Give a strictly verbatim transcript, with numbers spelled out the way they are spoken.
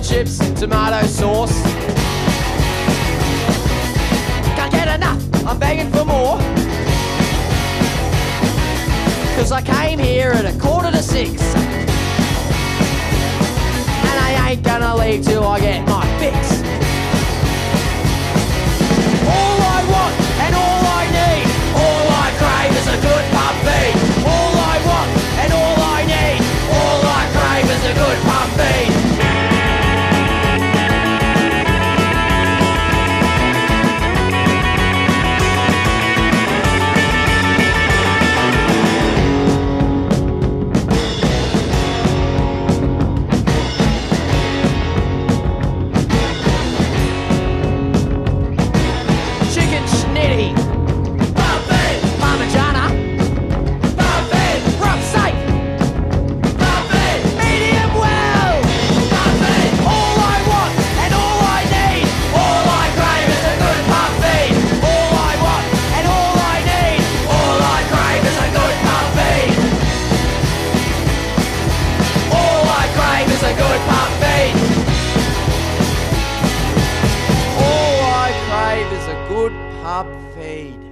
potato chips, tomato sauce. Can't get enough, I'm begging for more. Cause I came here at a quarter to six, and I ain't gonna leave till I get my fix. All I want and all I need, all I crave is a good pub feed. All I want and all I need, all I crave is a good pub feed. Good pub feed.